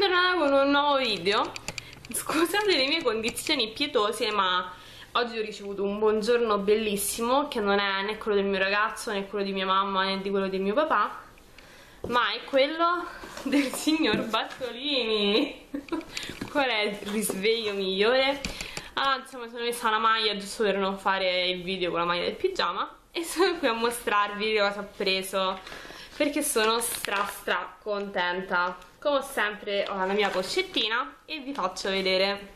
tornata con un nuovo video. Scusate le mie condizioni pietose, ma oggi ho ricevuto un buongiorno bellissimo, che non è né quello del mio ragazzo, né quello di mia mamma, né di quello di mio papà, ma è quello del signor Bartolini. Qual è il risveglio migliore? Ah, insomma, sono messa una maglia giusto per non fare il video con la maglia del pigiama, e sono qui a mostrarvi cosa ho preso, perché sono stra contenta. Come sempre ho la mia boccettina e vi faccio vedere.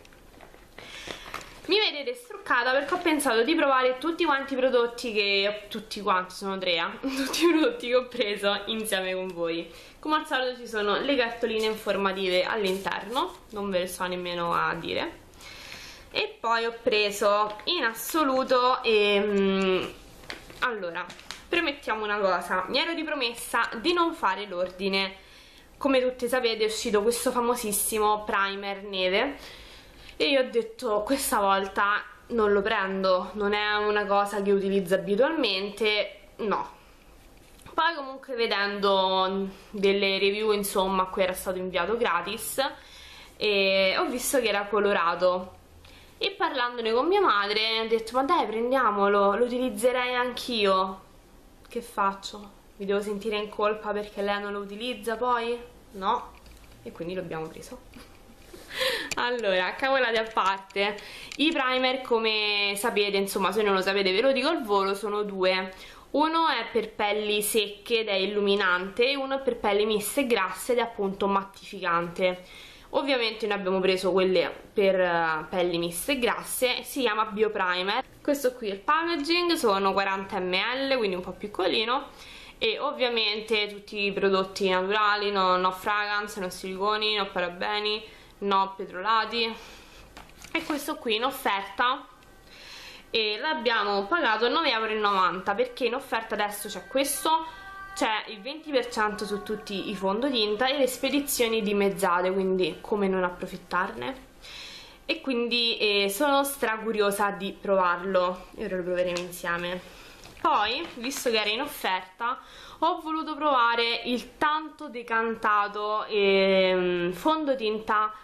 Mi vedete struccata perché ho pensato di provare tutti quanti i prodotti che... Tutti quanti, sono tre, tutti i prodotti che ho preso insieme con voi. Come al solito ci sono le cartoline informative all'interno, non ve le so nemmeno a dire. E poi ho preso in assoluto... allora, premettiamo una cosa, mi ero ripromessa di non fare l'ordine. Come tutti sapete è uscito questo famosissimo primer Neve e io ho detto questa volta non lo prendo, non è una cosa che utilizzo abitualmente, no. Poi comunque vedendo delle review, insomma, qui era stato inviato gratis e ho visto che era colorato. E parlandone con mia madre ho detto ma dai, prendiamolo, lo utilizzerei anch'io. Che faccio? Mi devo sentire in colpa perché lei non lo utilizza poi? No. E quindi l'abbiamo preso. Allora, cavolate a parte, i primer, come sapete, insomma se non lo sapete ve lo dico al volo, sono due. Uno è per pelli secche ed è illuminante, e uno è per pelli miste e grasse ed è appunto mattificante. Ovviamente noi abbiamo preso quelle per pelli miste e grasse, si chiama Bio Primer. Questo qui è il packaging, sono 40 ml, quindi un po' piccolino, e ovviamente tutti i prodotti naturali, no fragranze, no siliconi, no parabeni, no petrolati. E questo qui in offerta, e l'abbiamo pagato 9,90 euro, perché in offerta adesso c'è questo, c'è il 20% su tutti i fondotinta e le spedizioni dimezzate, quindi come non approfittarne. E quindi sono stracuriosa di provarlo, e ora lo proveremo insieme. Poi, visto che era in offerta, ho voluto provare il tanto decantato fondotinta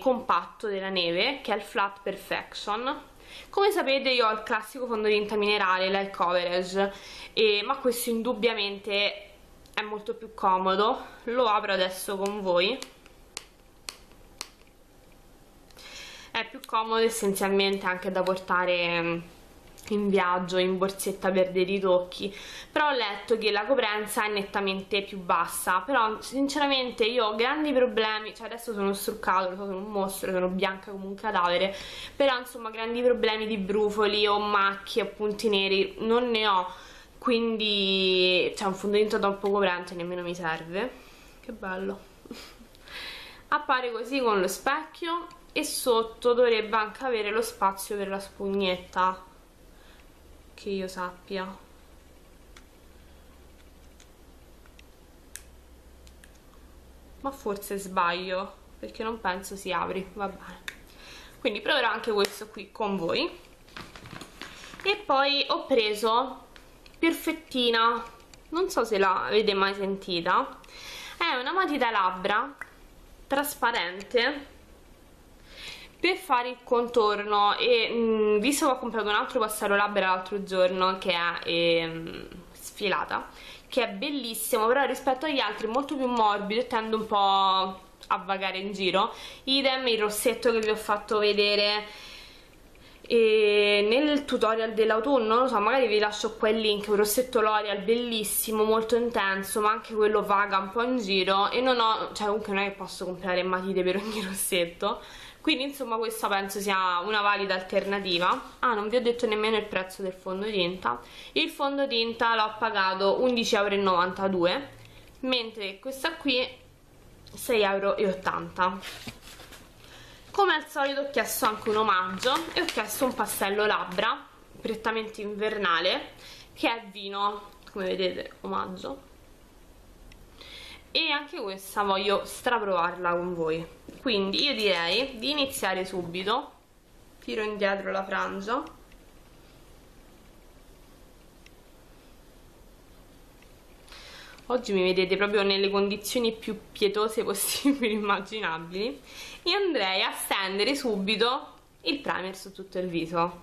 compatto della Neve, che è il Flat Perfection. Come sapete io ho il classico fondotinta minerale, light coverage, ma questo indubbiamente è molto più comodo. Lo apro adesso con voi. È più comodo essenzialmente anche da portare in viaggio, in borsetta per dei ritocchi, però ho letto che la coprenza è nettamente più bassa. Però sinceramente io ho grandi problemi, cioè adesso sono struccata, lo so, sono un mostro, sono bianca come un cadavere, però insomma grandi problemi di brufoli o macchie o punti neri non ne ho, quindi cioè un fondotinta troppo coprente nemmeno mi serve. Che bello. Appare così con lo specchio, e sotto dovrebbe anche avere lo spazio per la spugnetta, che io sappia. Ma forse sbaglio, perché non penso si apri. Va bene, quindi proverò anche questo qui con voi. E poi ho preso Perfettina, non so se l'avete mai sentita, è una matita labbra trasparente per fare il contorno. E visto che ho comprato un altro passero labbra l'altro giorno, che è Sfilata, che è bellissimo, però rispetto agli altri è molto più morbido e tende un po' a vagare in giro. Idem il rossetto che vi ho fatto vedere nel tutorial dell'autunno, non lo so, magari vi lascio qua il link. Un rossetto L'Oreal bellissimo, molto intenso, ma anche quello vaga un po' in giro, e non ho, cioè comunque non è che posso comprare matite per ogni rossetto. Quindi insomma questa penso sia una valida alternativa. Ah, non vi ho detto nemmeno il prezzo del fondotinta. Il fondotinta l'ho pagato 11,92 euro, mentre questa qui 6,80 euro. Come al solito ho chiesto anche un omaggio, e ho chiesto un pastello labbra prettamente invernale, che è Vino, come vedete, omaggio. E anche questa voglio straprovarla con voi, quindi io direi di iniziare subito. Tiro indietro la frangia, Oggi mi vedete proprio nelle condizioni più pietose possibili, immaginabili. E andrei a stendere subito il primer su tutto il viso.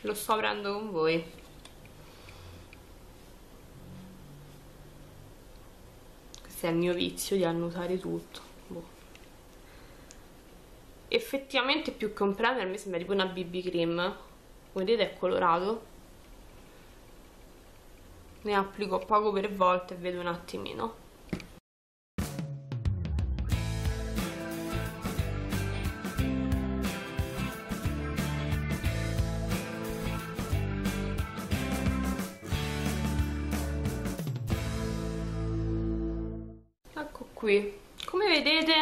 Lo sto aprendo con voi. Questo è il mio vizio di annusare tutto. Boh. Effettivamente più che un primer a me sembra tipo una BB cream. Come vedete è colorato. Ne applico poco per volta e vedo un attimino. Ecco qui. Come vedete,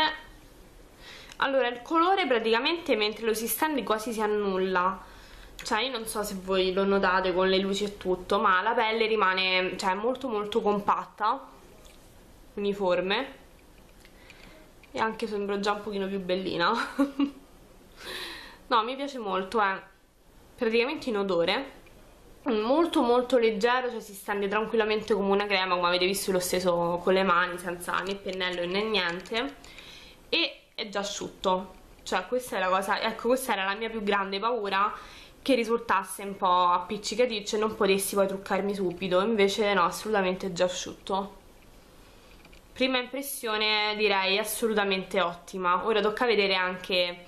allora il colore praticamente mentre lo si stende quasi si annulla. Cioè io non so se voi lo notate con le luci e tutto, ma la pelle rimane, cioè, molto molto compatta, uniforme, e anche sembro già un pochino più bellina. No, mi piace molto, è praticamente inodore, molto molto leggero, cioè si stende tranquillamente come una crema, come avete visto l'ho steso con le mani, senza né pennello né niente, e è già asciutto. Cioè questa è la cosa, ecco, questa era la mia più grande paura, che risultasse un po' appiccicaticcio e non potessi poi truccarmi subito. Invece no, assolutamente già asciutto. Prima impressione direi assolutamente ottima. Ora tocca vedere anche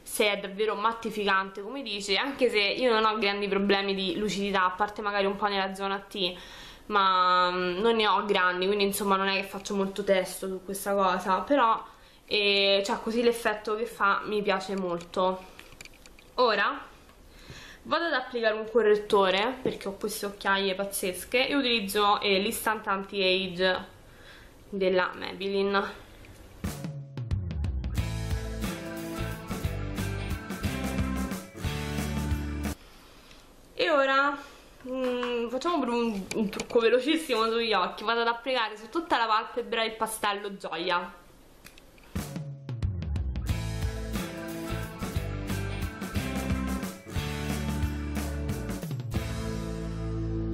se è davvero mattificante come dice, anche se io non ho grandi problemi di lucidità, a parte magari un po' nella zona T, ma non ne ho grandi, quindi insomma non è che faccio molto testo su questa cosa, però cioè, così l'effetto che fa mi piace molto. Ora vado ad applicare un correttore, perché ho queste occhiaie pazzesche, e utilizzo l'Instant Anti-Age della Maybelline. E ora facciamo un trucco velocissimo sugli occhi. Vado ad applicare su tutta la palpebra il pastello Gioia.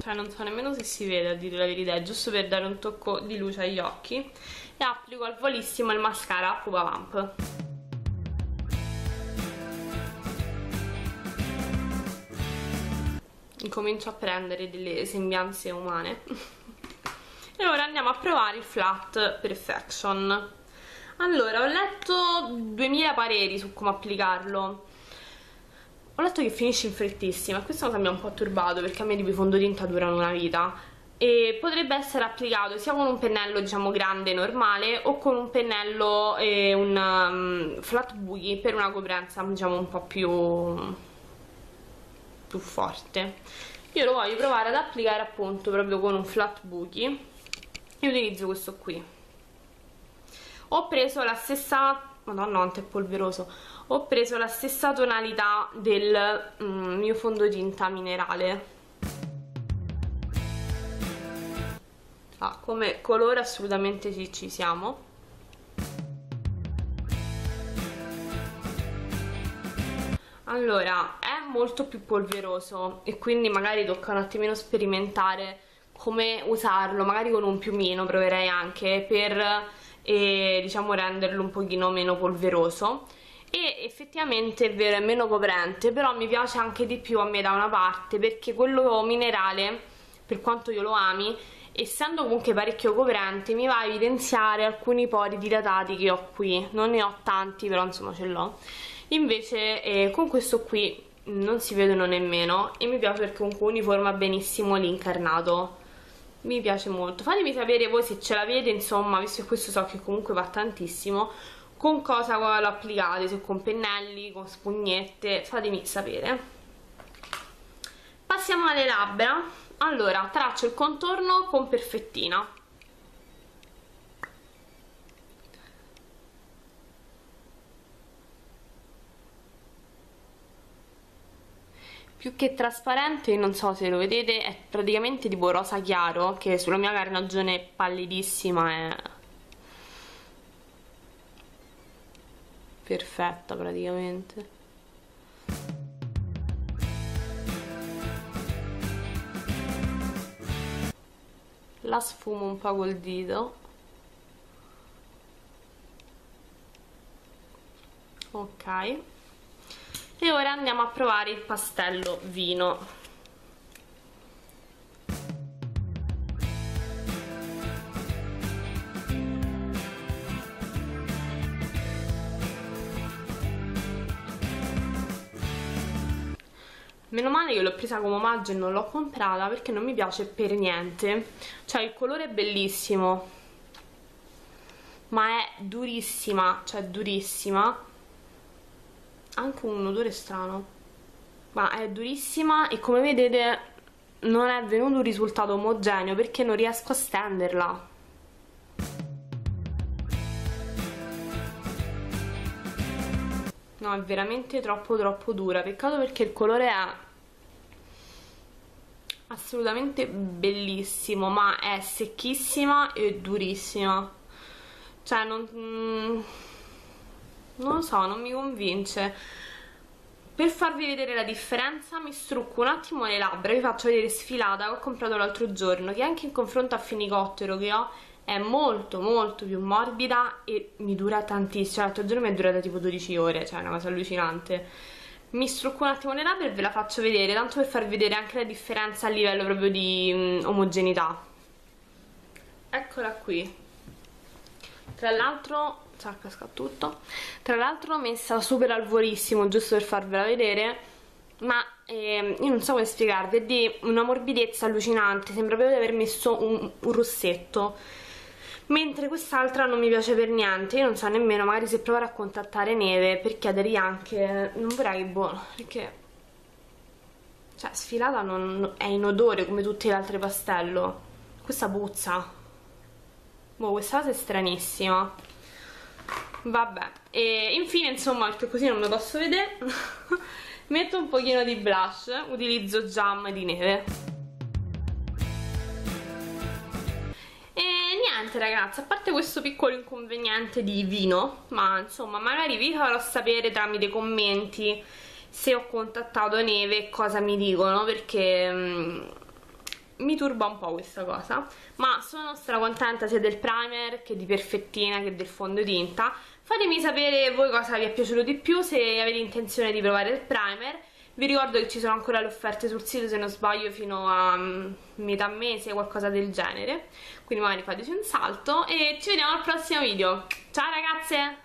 Cioè non so nemmeno se si vede, a dire la verità, è giusto per dare un tocco di luce agli occhi. E applico al volissimo il mascara Pupa Vamp. Incomincio a prendere delle sembianze umane. E ora andiamo a provare il Flat Perfection. Allora, ho letto 2000 pareri su come applicarlo. Ho letto che finisce in frettissima, e questa cosa mi ha un po' turbato, perché a me tipo i fondotinta durano una vita, e potrebbe essere applicato sia con un pennello diciamo grande normale, o con un pennello e un flat buchi per una coprenza diciamo un po' più forte. Io lo voglio provare ad applicare appunto proprio con un flat buchi e utilizzo questo qui. Ho preso la stessa, madonna quanto è polveroso, ho preso la stessa tonalità del mio fondotinta minerale. Ah, come colore assolutamente sì, ci siamo. Allora, è molto più polveroso e quindi magari tocca un attimino sperimentare come usarlo, magari con un piumino proverei anche per diciamo renderlo un pochino meno polveroso. E effettivamente è vero, è meno coprente, però mi piace anche di più a me da una parte, perché quello minerale, per quanto io lo ami, essendo comunque parecchio coprente, mi va a evidenziare alcuni pori dilatati che ho qui. Non ne ho tanti, però insomma ce l'ho. Invece con questo qui non si vedono nemmeno, e mi piace perché comunque uniforma benissimo l'incarnato. Mi piace molto. Fatemi sapere voi se ce l'avete, insomma, visto che questo so che comunque va tantissimo, con cosa lo applicate, se con pennelli, con spugnette, fatemi sapere. Passiamo alle labbra. Allora, traccio il contorno con perfettina. Più che trasparente, non so se lo vedete, è praticamente tipo rosa chiaro, che sulla mia carnagione pallidissima è perfetta praticamente. la sfumo un po' col dito. Ok, e ora andiamo a provare il pastello vino. Meno male che l'ho presa come omaggio e non l'ho comprata, perché non mi piace per niente. Cioè il colore è bellissimo, ma è durissima, cioè durissima. Anche un odore strano, ma è durissima e come vedete non è venuto un risultato omogeneo perché non riesco a stenderla. No, è veramente troppo dura, peccato perché il colore è assolutamente bellissimo, ma è secchissima e durissima. Cioè non lo so, non mi convince. Per farvi vedere la differenza mi strucco un attimo le labbra, vi faccio vedere Sfilata che ho comprato l'altro giorno, che anche in confronto a Finicottero che ho è molto più morbida e mi dura tantissimo. L'altro giorno mi è durata tipo 12 ore, cioè è una cosa allucinante. Mi strucco un attimo le labbra e ve la faccio vedere, tanto per farvi vedere anche la differenza a livello proprio di omogeneità. Eccola qui. Tra l'altro, casca tutto. Tra l'altro l'ho messa super al volissimo, giusto per farvela vedere. Ma io non so come spiegarvi, è di una morbidezza allucinante, sembra proprio di aver messo un rossetto, mentre quest'altra non mi piace per niente. Io non so nemmeno magari se provare a contattare Neve per chiedergli anche, non vorrei, boh, perché cioè Sfilata non è inodore come tutti gli altri pastello, questa puzza, boh, questa cosa è stranissima. Vabbè, e infine insomma, perché così non me lo posso vedere, metto un pochino di blush, utilizzo Jam di Neve. E niente ragazzi, a parte questo piccolo inconveniente di vino, ma insomma magari vi farò sapere tramite commenti se ho contattato Neve e cosa mi dicono, perché mi turba un po' questa cosa. Ma sono stracontenta sia del primer che di Perfettina che del fondotinta. Fatemi sapere voi cosa vi è piaciuto di più, se avete intenzione di provare il primer. Vi ricordo che ci sono ancora le offerte sul sito, se non sbaglio fino a metà mese o qualcosa del genere, quindi magari fateci un salto e ci vediamo al prossimo video. Ciao ragazze!